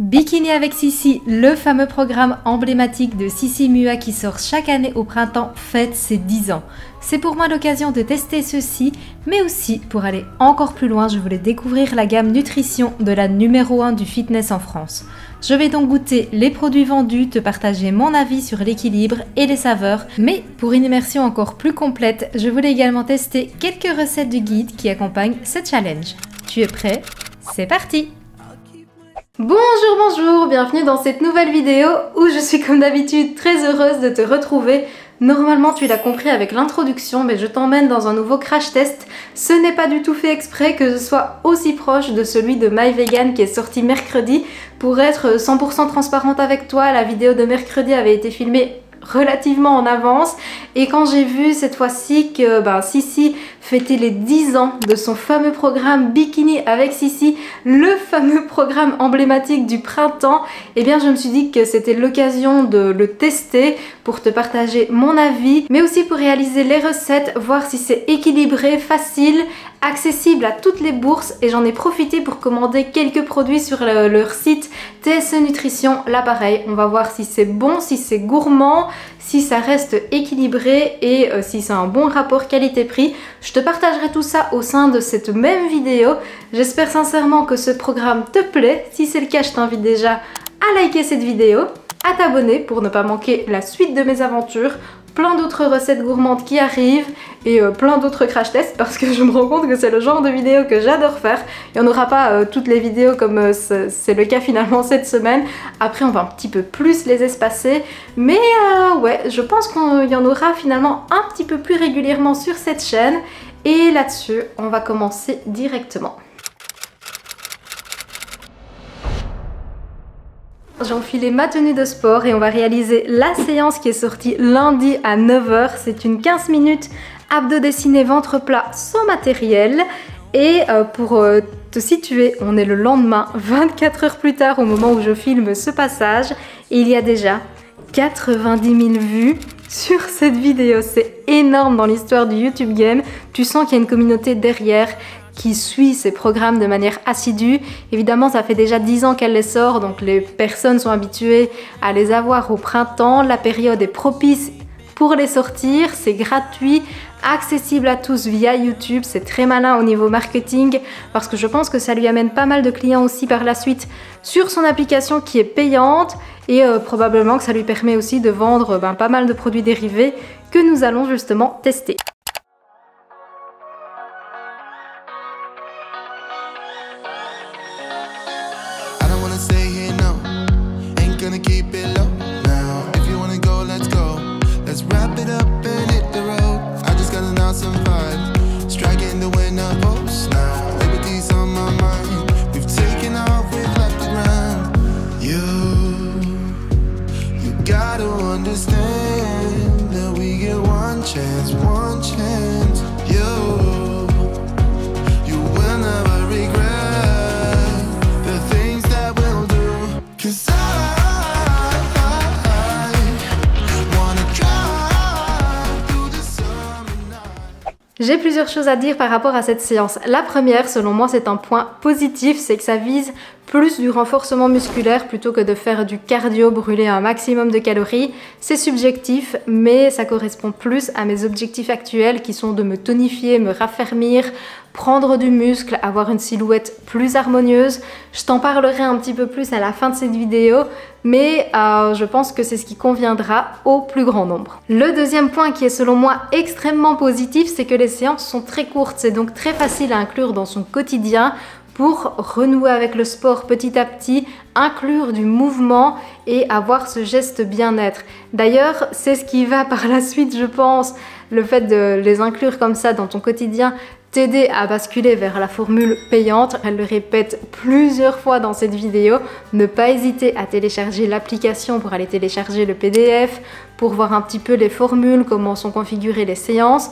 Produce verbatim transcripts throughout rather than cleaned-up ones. Bikini avec Sissy, le fameux programme emblématique de Sissy Mua qui sort chaque année au printemps, fête ses dix ans. C'est pour moi l'occasion de tester ceci, mais aussi pour aller encore plus loin, je voulais découvrir la gamme nutrition de la numéro un du fitness en France. Je vais donc goûter les produits vendus, te partager mon avis sur l'équilibre et les saveurs, mais pour une immersion encore plus complète, je voulais également tester quelques recettes du guide qui accompagnent ce challenge. Tu es prêt? C'est parti! Bonjour, bonjour, bienvenue dans cette nouvelle vidéo où je suis comme d'habitude très heureuse de te retrouver. Normalement tu l'as compris avec l'introduction, mais je t'emmène dans un nouveau crash test. Ce n'est pas du tout fait exprès que je sois aussi proche de celui de My Vegan qui est sorti mercredi. Pour être cent pour cent transparente avec toi, la vidéo de mercredi avait été filmée relativement en avance, et quand j'ai vu cette fois-ci que ben, Sissy fêtait les dix ans de son fameux programme Bikini avec Sissy, le fameux programme emblématique du printemps, et eh bien je me suis dit que c'était l'occasion de le tester pour te partager mon avis, mais aussi pour réaliser les recettes, voir si c'est équilibré, facile, accessible à toutes les bourses, et j'en ai profité pour commander quelques produits sur le, leur site T S E Nutrition. Là pareil, on va voir si c'est bon, si c'est gourmand, si ça reste équilibré et euh, si c'est un bon rapport qualité-prix. Je te partagerai tout ça au sein de cette même vidéo. J'espère sincèrement que ce programme te plaît. Si c'est le cas, je t'invite déjà à liker cette vidéo, à t'abonner pour ne pas manquer la suite de mes aventures, plein d'autres recettes gourmandes qui arrivent et euh, plein d'autres crash tests, parce que je me rends compte que c'est le genre de vidéo que j'adore faire. Il n'y en aura pas euh, toutes les vidéos comme euh, c'est le cas finalement cette semaine. Après on va un petit peu plus les espacer, mais euh, ouais, je pense qu'il y en aura finalement un petit peu plus régulièrement sur cette chaîne, et là-dessus on va commencer directement. J'ai enfilé ma tenue de sport et on va réaliser la séance qui est sortie lundi à neuf heures. C'est une quinze minutes, abdos dessinés, ventre plat, sans matériel. Et pour te situer, on est le lendemain, vingt-quatre heures plus tard, au moment où je filme ce passage. Et il y a déjà quatre-vingt-dix mille vues sur cette vidéo. C'est énorme dans l'histoire du YouTube Game. Tu sens qu'il y a une communauté derrière qui suit ces programmes de manière assidue. Évidemment, ça fait déjà dix ans qu'elle les sort, donc les personnes sont habituées à les avoir au printemps. La période est propice pour les sortir, c'est gratuit, accessible à tous via YouTube. C'est très malin au niveau marketing, parce que je pense que ça lui amène pas mal de clients aussi par la suite sur son application qui est payante, et euh, probablement que ça lui permet aussi de vendre ben, pas mal de produits dérivés que nous allons justement tester. J'ai plusieurs choses à dire par rapport à cette séance. La première, selon moi, c'est un point positif, c'est que ça vise plus du renforcement musculaire plutôt que de faire du cardio, brûler un maximum de calories. C'est subjectif, mais ça correspond plus à mes objectifs actuels qui sont de me tonifier, me raffermir, prendre du muscle, avoir une silhouette plus harmonieuse. Je t'en parlerai un petit peu plus à la fin de cette vidéo, mais euh, je pense que c'est ce qui conviendra au plus grand nombre. Le deuxième point qui est selon moi extrêmement positif, c'est que les séances sont très courtes, c'est donc très facile à inclure dans son quotidien pour renouer avec le sport petit à petit, inclure du mouvement et avoir ce geste bien-être. D'ailleurs, c'est ce qui va par la suite, je pense, le fait de les inclure comme ça dans ton quotidien, t'aider à basculer vers la formule payante. Elle le répète plusieurs fois dans cette vidéo. Ne pas hésiter à télécharger l'application pour aller télécharger le P D F, pour voir un petit peu les formules, comment sont configurées les séances.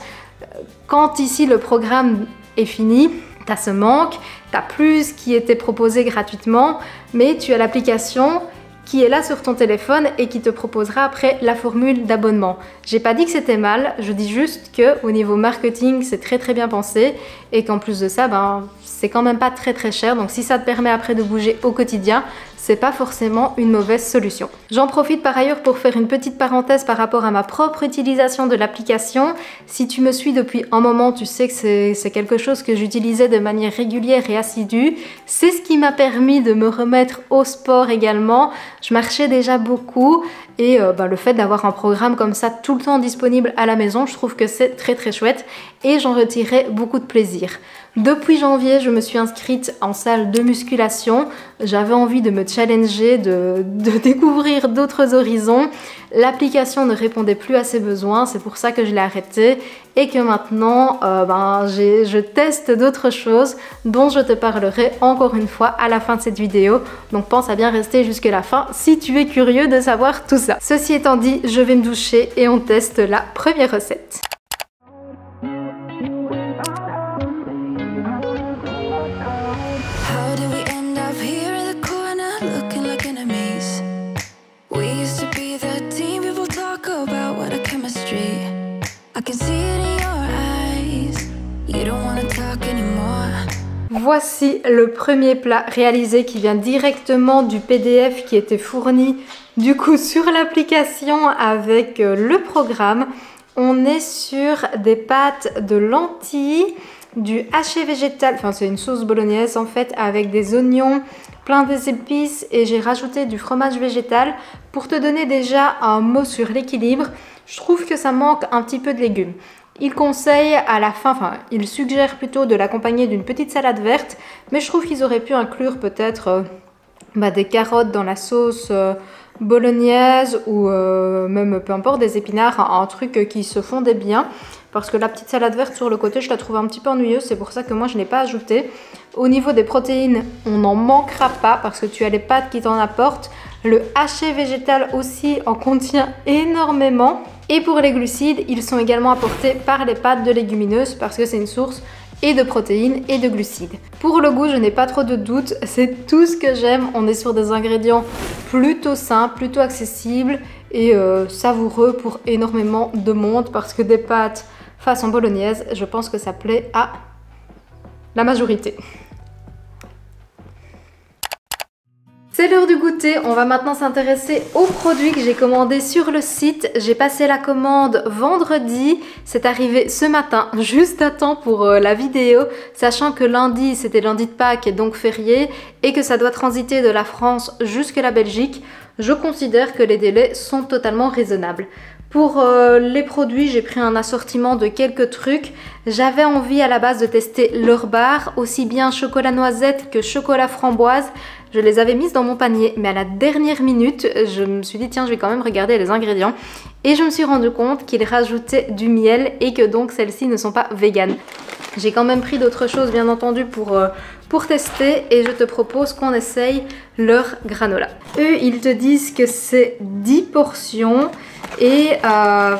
Quand ici le programme est fini, t'as ce manque, t'as plus qui était proposé gratuitement, mais tu as l'application qui est là sur ton téléphone et qui te proposera après la formule d'abonnement. J'ai pas dit que c'était mal, je dis juste que au niveau marketing c'est très très bien pensé, et qu'en plus de ça, ben c'est quand même pas très très cher, donc si ça te permet après de bouger au quotidien, c'est pas forcément une mauvaise solution. J'en profite par ailleurs pour faire une petite parenthèse par rapport à ma propre utilisation de l'application. Si tu me suis depuis un moment, tu sais que c'est quelque chose que j'utilisais de manière régulière et assidue. C'est ce qui m'a permis de me remettre au sport également. Je marchais déjà beaucoup et euh, bah, le fait d'avoir un programme comme ça tout le temps disponible à la maison, je trouve que c'est très très chouette et j'en retirais beaucoup de plaisir. Depuis janvier, je me suis inscrite en salle de musculation. J'avais envie de me challenger, de, de découvrir d'autres horizons. L'application ne répondait plus à ses besoins, c'est pour ça que je l'ai arrêtée et que maintenant euh, ben, je teste d'autres choses dont je te parlerai encore une fois à la fin de cette vidéo. Donc pense à bien rester jusque la fin si tu es curieux de savoir tout ça. Ceci étant dit, je vais me doucher et on teste la première recette. Voici le premier plat réalisé qui vient directement du P D F qui était fourni du coup sur l'application avec le programme. On est sur des pâtes de lentilles, du haché végétal, enfin c'est une sauce bolognaise en fait avec des oignons, plein des épices et j'ai rajouté du fromage végétal pour te donner déjà un mot sur l'équilibre. Je trouve que ça manque un petit peu de légumes. Il conseille à la fin, enfin il suggère plutôt de l'accompagner d'une petite salade verte, mais je trouve qu'ils auraient pu inclure peut-être euh, bah, des carottes dans la sauce euh, bolognaise ou euh, même peu importe des épinards, hein, un truc qui se fondait bien. Parce que la petite salade verte sur le côté, je la trouve un petit peu ennuyeuse, c'est pour ça que moi je n'ai pas ajouté. Au niveau des protéines, on n'en manquera pas parce que tu as les pâtes qui t'en apportent. Le haché végétal aussi en contient énormément. Et pour les glucides, ils sont également apportés par les pâtes de légumineuses parce que c'est une source et de protéines et de glucides. Pour le goût, je n'ai pas trop de doute, c'est tout ce que j'aime. On est sur des ingrédients plutôt simples, plutôt accessibles et euh, savoureux pour énormément de monde parce que des pâtes façon bolognaise, je pense que ça plaît à la majorité. C'est l'heure du goûter, on va maintenant s'intéresser aux produits que j'ai commandés sur le site. J'ai passé la commande vendredi, c'est arrivé ce matin, juste à temps pour la vidéo, sachant que lundi, c'était lundi de Pâques, donc férié, et que ça doit transiter de la France jusqu'à la Belgique. Je considère que les délais sont totalement raisonnables. Pour euh, les produits, j'ai pris un assortiment de quelques trucs. J'avais envie à la base de tester leur barre, aussi bien chocolat noisette que chocolat framboise. Je les avais mises dans mon panier, mais à la dernière minute, je me suis dit tiens, je vais quand même regarder les ingrédients. Et je me suis rendu compte qu'ils rajoutaient du miel et que donc celles-ci ne sont pas véganes. J'ai quand même pris d'autres choses bien entendu pour, euh, pour tester et je te propose qu'on essaye leur granola. Eux, ils te disent que c'est dix portions et euh,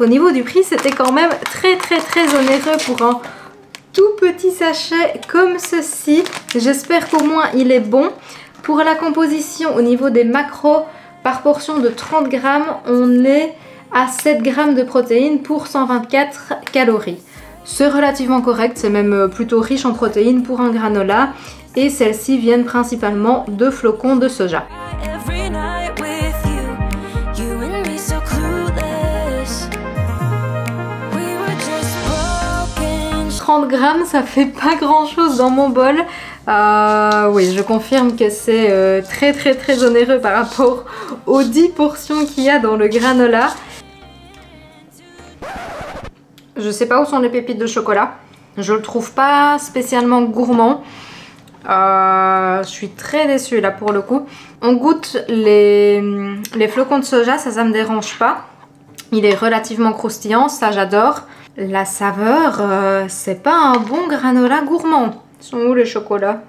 au niveau du prix, c'était quand même très très très onéreux pour un tout petit sachet comme ceci. J'espère qu'au moins il est bon. Pour la composition, au niveau des macros, par portion de trente grammes, on est à sept grammes de protéines pour cent vingt-quatre calories. C'est relativement correct, c'est même plutôt riche en protéines pour un granola et celles-ci viennent principalement de flocons de soja. trente grammes, ça fait pas grand-chose dans mon bol. Euh, oui, je confirme que c'est euh, très très très onéreux par rapport aux dix portions qu'il y a dans le granola. Je sais pas où sont les pépites de chocolat. Je le trouve pas spécialement gourmand. Euh, je suis très déçue là pour le coup. On goûte les, les flocons de soja, ça, ça me dérange pas. Il est relativement croustillant, ça j'adore. La saveur, euh, c'est pas un bon granola gourmand. Ils sont où les chocolats ?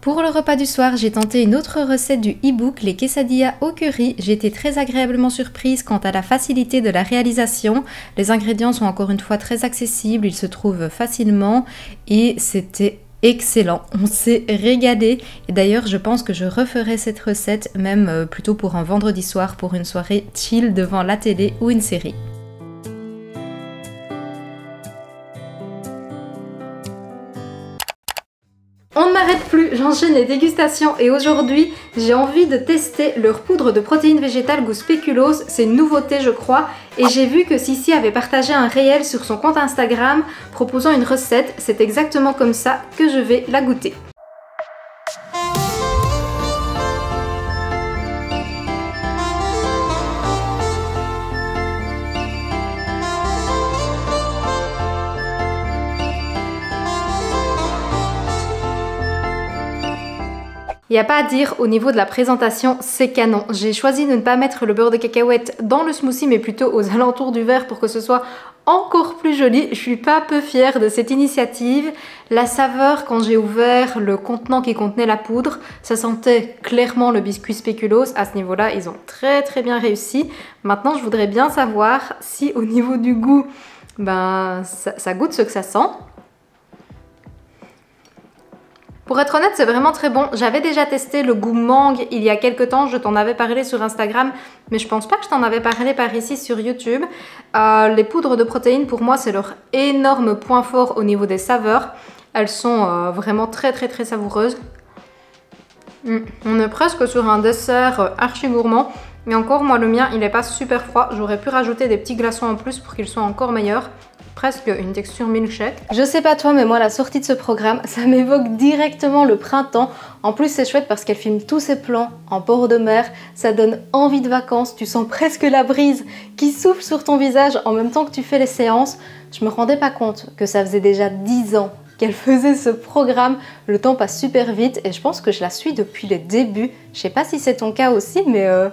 Pour le repas du soir, j'ai tenté une autre recette du e-book, les quesadillas au curry. J'ai été très agréablement surprise quant à la facilité de la réalisation. Les ingrédients sont encore une fois très accessibles, ils se trouvent facilement et c'était excellent, on s'est régalé. Et d'ailleurs, je pense que je referai cette recette même plutôt pour un vendredi soir, pour une soirée chill devant la télé ou une série. j'enchaîne les dégustations et aujourd'hui j'ai envie de tester leur poudre de protéines végétales goût spéculose. C'est une nouveauté je crois et j'ai vu que Sissy avait partagé un réel sur son compte Instagram proposant une recette. C'est exactement comme ça que je vais la goûter. Il n'y a pas à dire, au niveau de la présentation, c'est canon. J'ai choisi de ne pas mettre le beurre de cacahuète dans le smoothie mais plutôt aux alentours du verre pour que ce soit encore plus joli. Je suis pas peu fière de cette initiative. La saveur, quand j'ai ouvert le contenant qui contenait la poudre, ça sentait clairement le biscuit spéculose. À ce niveau-là, ils ont très très bien réussi. Maintenant, je voudrais bien savoir si au niveau du goût, ben, ça, ça goûte ce que ça sent. Pour être honnête, c'est vraiment très bon. J'avais déjà testé le goût mangue il y a quelques temps, je t'en avais parlé sur Instagram, mais je pense pas que je t'en avais parlé par ici sur YouTube. Euh, les poudres de protéines, pour moi, c'est leur énorme point fort au niveau des saveurs. Elles sont euh, vraiment très très très savoureuses. Mmh. On est presque sur un dessert euh, archi gourmand, mais encore, moi, le mien, il n'est pas super froid. J'aurais pu rajouter des petits glaçons en plus pour qu'ils soient encore meilleurs. Presque une texture milkshake. Je sais pas toi, mais moi la sortie de ce programme, ça m'évoque directement le printemps. En plus c'est chouette parce qu'elle filme tous ses plans en bord de mer, ça donne envie de vacances, tu sens presque la brise qui souffle sur ton visage en même temps que tu fais les séances. Je me rendais pas compte que ça faisait déjà dix ans qu'elle faisait ce programme. Le temps passe super vite et je pense que je la suis depuis les débuts. Je sais pas si c'est ton cas aussi, mais... Euh...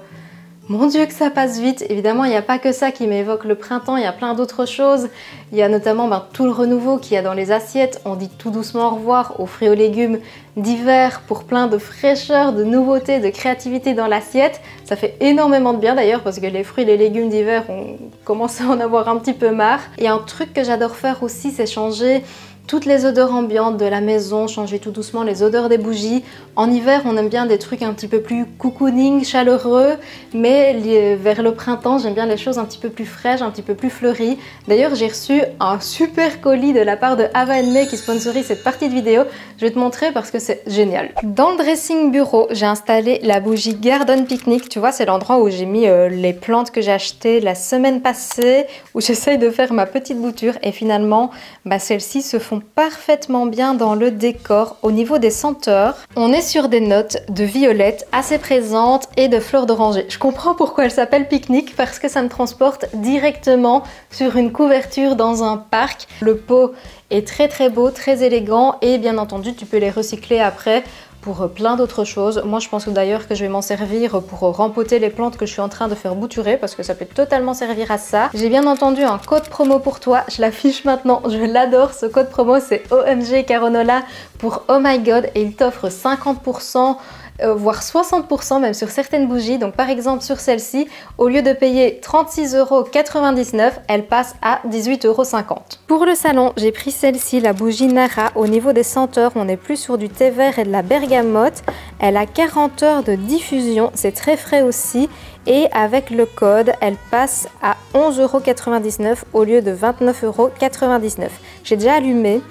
Mon Dieu que ça passe vite. Évidemment, il n'y a pas que ça qui m'évoque le printemps, il y a plein d'autres choses. Il y a notamment ben, tout le renouveau qu'il y a dans les assiettes. On dit tout doucement au revoir aux fruits et aux légumes d'hiver pour plein de fraîcheur, de nouveautés, de créativité dans l'assiette. Ça fait énormément de bien d'ailleurs parce que les fruits et les légumes d'hiver, on commence à en avoir un petit peu marre. Et un truc que j'adore faire aussi, c'est changer toutes les odeurs ambiantes de la maison, changer tout doucement les odeurs des bougies. En hiver, on aime bien des trucs un petit peu plus cocooning, chaleureux, mais vers le printemps, j'aime bien les choses un petit peu plus fraîches, un petit peu plus fleuries. D'ailleurs, j'ai reçu un super colis de la part de Hava and May qui sponsorise cette partie de vidéo. Je vais te montrer parce que c'est génial. Dans le dressing bureau, j'ai installé la bougie Garden Picnic. Tu vois, c'est l'endroit où j'ai mis euh, les plantes que j'ai achetées la semaine passée, où j'essaye de faire ma petite bouture et finalement, bah, celles-ci se font parfaitement bien dans le décor. Au niveau des senteurs, on est sur des notes de violette assez présentes et de fleurs d'oranger. Je comprends pourquoi elle s'appelle pique-nique parce que ça me transporte directement sur une couverture dans un parc. Le pot est très très beau, très élégant et bien entendu tu peux les recycler après pour plein d'autres choses. Moi je pense d'ailleurs que je vais m'en servir pour rempoter les plantes que je suis en train de faire bouturer parce que ça peut totalement servir à ça. J'ai bien entendu un code promo pour toi, je l'affiche maintenant, je l'adore ce code promo, c'est O M G Caronola pour Oh My God et il t'offre cinquante pour cent Euh, voire soixante pour cent même sur certaines bougies. Donc par exemple sur celle-ci, au lieu de payer trente-six euros quatre-vingt-dix-neuf, elle passe à dix-huit euros cinquante. Pour le salon, j'ai pris celle-ci, la bougie Nara. Au niveau des senteurs, on est plus sur du thé vert et de la bergamote. Elle a quarante heures de diffusion, c'est très frais aussi. Et avec le code, elle passe à onze euros quatre-vingt-dix-neuf au lieu de vingt-neuf euros quatre-vingt-dix-neuf. J'ai déjà allumé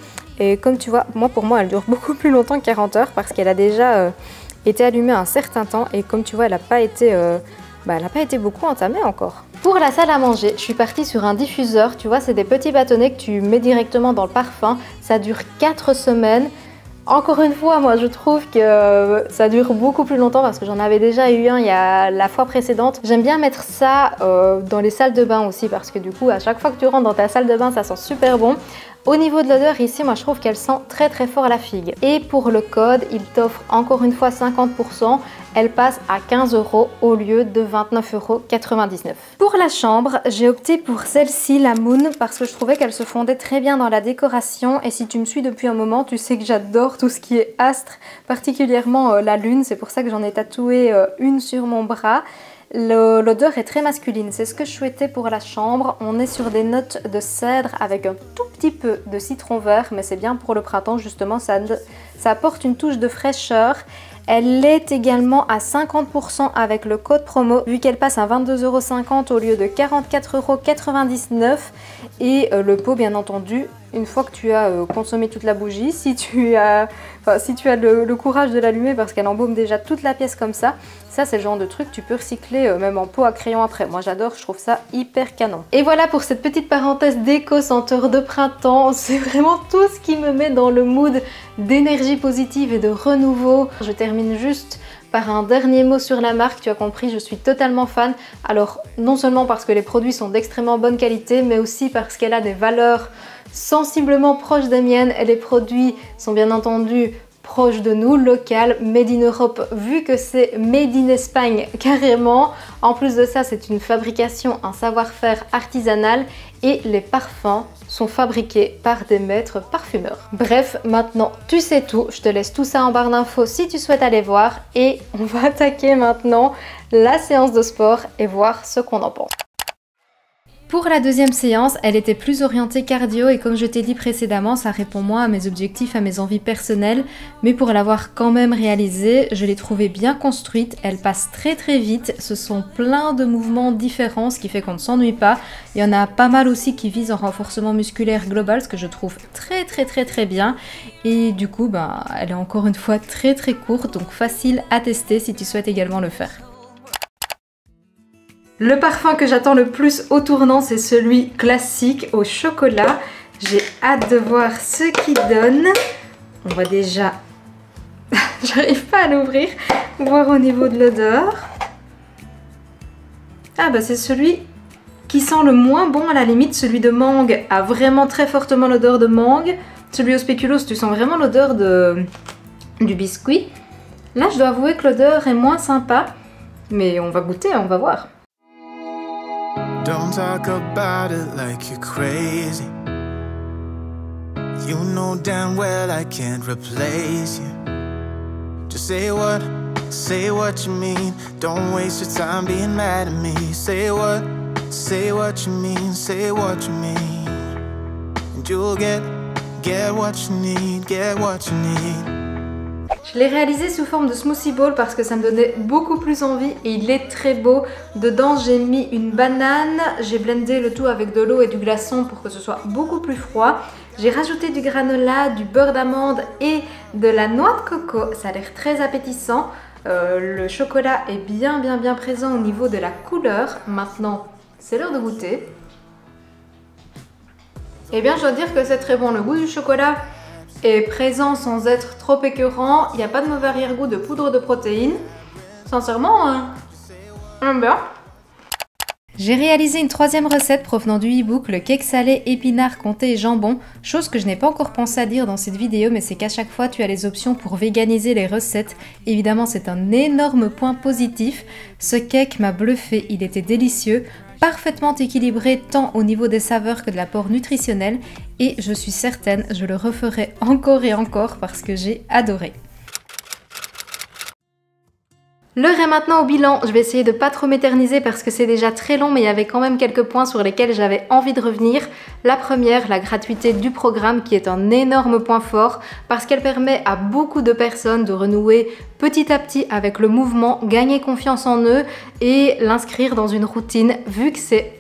et comme tu vois, moi pour moi, elle dure beaucoup plus longtemps que quarante heures parce qu'elle a déjà... Euh, était allumée un certain temps et comme tu vois elle n'a pas été euh, bah, elle n'a pas été beaucoup entamée encore. Pour la salle à manger, je suis partie sur un diffuseur, tu vois c'est des petits bâtonnets que tu mets directement dans le parfum, ça dure quatre semaines. Encore une fois, moi je trouve que ça dure beaucoup plus longtemps parce que j'en avais déjà eu un il y a la fois précédente. J'aime bien mettre ça euh, dans les salles de bain aussi parce que du coup à chaque fois que tu rentres dans ta salle de bain ça sent super bon. Au niveau de l'odeur ici, moi je trouve qu'elle sent très très fort la figue. Et pour le code, il t'offre encore une fois cinquante pour cent. Elle passe à quinze euros au lieu de vingt-neuf euros quatre-vingt-dix-neuf. Pour la chambre, j'ai opté pour celle-ci, la Moon, parce que je trouvais qu'elle se fondait très bien dans la décoration. Et si tu me suis depuis un moment, tu sais que j'adore tout ce qui est astre, particulièrement euh, la lune. C'est pour ça que j'en ai tatoué euh, une sur mon bras. L'odeur est très masculine, c'est ce que je souhaitais pour la chambre. On est sur des notes de cèdre avec un tout petit peu de citron vert, mais c'est bien pour le printemps justement, ça, ça apporte une touche de fraîcheur. Elle est également à cinquante pour cent avec le code promo, vu qu'elle passe à vingt-deux euros cinquante au lieu de quarante-quatre euros quatre-vingt-dix-neuf. Et le pot, bien entendu, une fois que tu as consommé toute la bougie, si tu as Enfin, si tu as le, le courage de l'allumer parce qu'elle embaume déjà toute la pièce comme ça, ça c'est le genre de truc tu peux recycler euh, même en pot à crayon après. Moi j'adore, je trouve ça hyper canon. Et voilà pour cette petite parenthèse déco senteur de printemps. C'est vraiment tout ce qui me met dans le mood d'énergie positive et de renouveau. Je termine juste par un dernier mot sur la marque. Tu as compris, je suis totalement fan. Alors non seulement parce que les produits sont d'extrêmement bonne qualité, mais aussi parce qu'elle a des valeurs sensiblement proches des miennes et les produits sont bien entendu proche de nous, local, made in Europe, vu que c'est made in Espagne carrément. En plus de ça, c'est une fabrication, un savoir-faire artisanal et les parfums sont fabriqués par des maîtres parfumeurs. Bref, maintenant tu sais tout, je te laisse tout ça en barre d'infos si tu souhaites aller voir et on va attaquer maintenant la séance de sport et voir ce qu'on en pense. Pour la deuxième séance, elle était plus orientée cardio et comme je t'ai dit précédemment, ça répond moins à mes objectifs, à mes envies personnelles, mais pour l'avoir quand même réalisée, je l'ai trouvée bien construite, elle passe très très vite, ce sont plein de mouvements différents, ce qui fait qu'on ne s'ennuie pas. Il y en a pas mal aussi qui visent en renforcement musculaire global, ce que je trouve très très très très bien. Et du coup, ben, elle est encore une fois très très courte, donc facile à tester si tu souhaites également le faire. Le parfum que j'attends le plus au tournant, c'est celui classique au chocolat. J'ai hâte de voir ce qu'il donne. On voit déjà... J'arrive pas à l'ouvrir. Voir au niveau de l'odeur. Ah bah c'est celui qui sent le moins bon à la limite. Celui de mangue a vraiment très fortement l'odeur de mangue. Celui au spéculoos, tu sens vraiment l'odeur de... du biscuit. Là, je dois avouer que l'odeur est moins sympa. Mais on va goûter, on va voir. Don't talk about it like you're crazy. You know damn well I can't replace you. Just say what, say what you mean. Don't waste your time being mad at me. Say what, say what you mean, say what you mean. And you'll get, get what you need, get what you need. Je l'ai réalisé sous forme de smoothie bowl parce que ça me donnait beaucoup plus envie et il est très beau. Dedans, j'ai mis une banane, j'ai blendé le tout avec de l'eau et du glaçon pour que ce soit beaucoup plus froid. J'ai rajouté du granola, du beurre d'amande et de la noix de coco. Ça a l'air très appétissant. Euh, le chocolat est bien bien bien présent au niveau de la couleur. Maintenant, c'est l'heure de goûter. Eh bien, je dois dire que c'est très bon. Le goût du chocolat est présent sans être trop écœurant, il n'y a pas de mauvais arrière-goût de poudre de protéines. Sincèrement, euh, j'aime bien. J'ai réalisé une troisième recette provenant du e-book, le cake salé, épinards, comté et jambon. Chose que je n'ai pas encore pensé à dire dans cette vidéo, mais c'est qu'à chaque fois tu as les options pour véganiser les recettes. Évidemment, c'est un énorme point positif. Ce cake m'a bluffé, il était délicieux, parfaitement équilibré tant au niveau des saveurs que de l'apport nutritionnel et je suis certaine, je le referai encore et encore parce que j'ai adoré. L'heure est maintenant au bilan, je vais essayer de pas trop m'éterniser parce que c'est déjà très long mais il y avait quand même quelques points sur lesquels j'avais envie de revenir. La première, la gratuité du programme qui est un énorme point fort parce qu'elle permet à beaucoup de personnes de renouer petit à petit avec le mouvement, gagner confiance en eux et l'inscrire dans une routine vu que c'est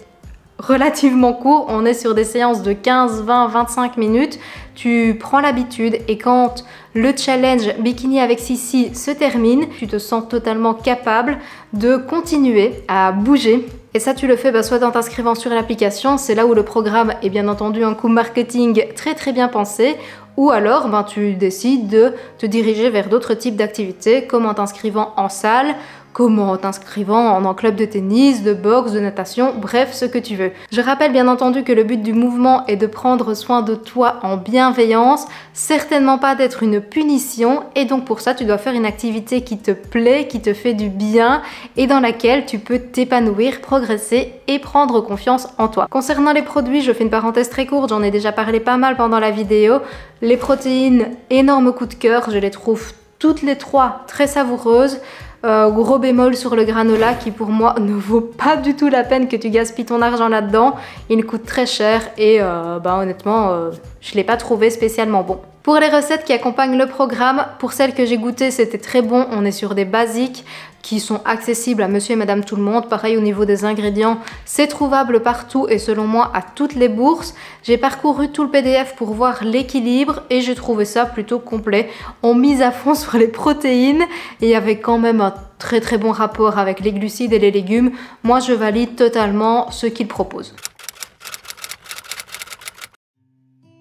relativement court, on est sur des séances de quinze, vingt, vingt-cinq minutes, tu prends l'habitude et quand le challenge Bikini avec Sissy se termine, tu te sens totalement capable de continuer à bouger. Et ça tu le fais bah, soit en t'inscrivant sur l'application, c'est là où le programme est bien entendu un coup marketing très très bien pensé, ou alors ben, tu décides de te diriger vers d'autres types d'activités comme en t'inscrivant en salle, comme en t'inscrivant en un club de tennis, de boxe, de natation, bref ce que tu veux. Je rappelle bien entendu que le but du mouvement est de prendre soin de toi en bienveillance, certainement pas d'être une punition et donc pour ça tu dois faire une activité qui te plaît, qui te fait du bien et dans laquelle tu peux t'épanouir, progresser et prendre confiance en toi. Concernant les produits, je fais une parenthèse très courte, j'en ai déjà parlé pas mal pendant la vidéo. Les protéines, énorme coup de cœur, je les trouve toutes les trois très savoureuses. Euh, gros bémol sur le granola qui pour moi ne vaut pas du tout la peine que tu gaspilles ton argent là-dedans. Il coûte très cher et euh, bah, honnêtement euh, je ne l'ai pas trouvé spécialement bon. Pour les recettes qui accompagnent le programme, pour celles que j'ai goûtées c'était très bon, on est sur des basiques qui sont accessibles à monsieur et madame tout le monde. Pareil au niveau des ingrédients, c'est trouvable partout et selon moi à toutes les bourses. J'ai parcouru tout le P D F pour voir l'équilibre et j'ai trouvé ça plutôt complet. On mise à fond sur les protéines et il y avait quand même un très très bon rapport avec les glucides et les légumes. Moi je valide totalement ce qu'ils proposent.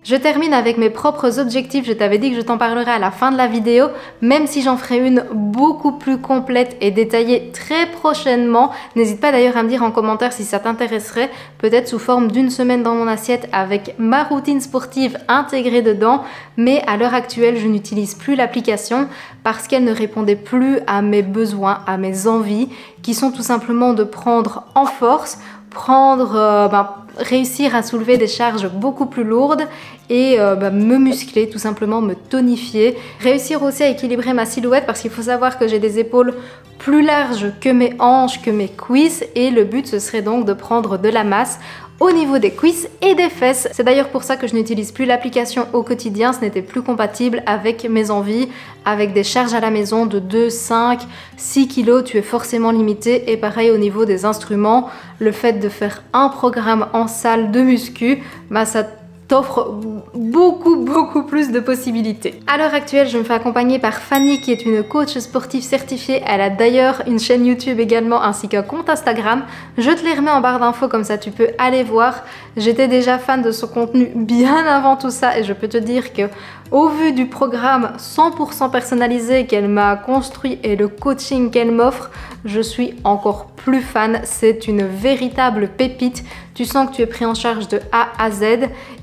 Je termine avec mes propres objectifs, je t'avais dit que je t'en parlerai à la fin de la vidéo, même si j'en ferai une beaucoup plus complète et détaillée très prochainement. N'hésite pas d'ailleurs à me dire en commentaire si ça t'intéresserait, peut-être sous forme d'une semaine dans mon assiette avec ma routine sportive intégrée dedans, mais à l'heure actuelle je n'utilise plus l'application parce qu'elle ne répondait plus à mes besoins, à mes envies, qui sont tout simplement de prendre en force, prendre... Euh, ben, réussir à soulever des charges beaucoup plus lourdes et euh, bah, me muscler, tout simplement me tonifier. Réussir aussi à équilibrer ma silhouette parce qu'il faut savoir que j'ai des épaules plus larges que mes hanches, que mes cuisses et le but ce serait donc de prendre de la masse au niveau des cuisses et des fesses. C'est d'ailleurs pour ça que je n'utilise plus l'application au quotidien, ce n'était plus compatible avec mes envies. Avec des charges à la maison de deux, cinq, six kilos, tu es forcément limité. Et pareil au niveau des instruments, le fait de faire un programme en salle de muscu, bah ça t'offre beaucoup beaucoup plus de possibilités. À l'heure actuelle, je me fais accompagner par Fanny qui est une coach sportive certifiée. Elle a d'ailleurs une chaîne YouTube également ainsi qu'un compte Instagram. Je te les remets en barre d'infos comme ça tu peux aller voir. J'étais déjà fan de son contenu bien avant tout ça et je peux te dire que au vu du programme cent pour cent personnalisé qu'elle m'a construit et le coaching qu'elle m'offre, je suis encore plus fan. C'est une véritable pépite. Tu sens que tu es pris en charge de A à Z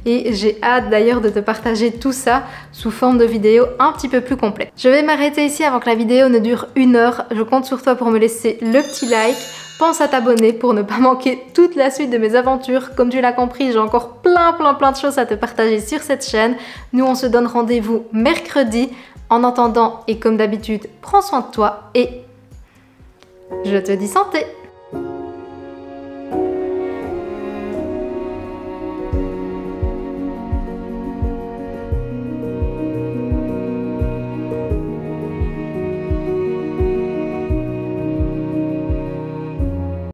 et j'ai hâte d'ailleurs de te partager tout ça sous forme de vidéo un petit peu plus complète. Je vais m'arrêter ici avant que la vidéo ne dure une heure. Je compte sur toi pour me laisser le petit like. Pense à t'abonner pour ne pas manquer toute la suite de mes aventures. Comme tu l'as compris, j'ai encore plein plein plein de choses à te partager sur cette chaîne. Nous, on se donne rendez-vous mercredi. En attendant, et comme d'habitude, prends soin de toi et je te dis santé!